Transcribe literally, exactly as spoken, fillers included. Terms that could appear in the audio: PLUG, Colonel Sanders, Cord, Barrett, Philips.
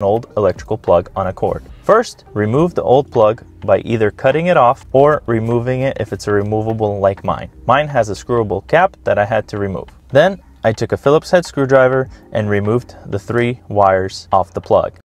an old electrical plug on a cord. First, remove the old plug by either cutting it off or removing it if it's a removable like mine. Mine has a screwable cap that I had to remove. Then I took a Phillips head screwdriver and removed the three wires off the plug.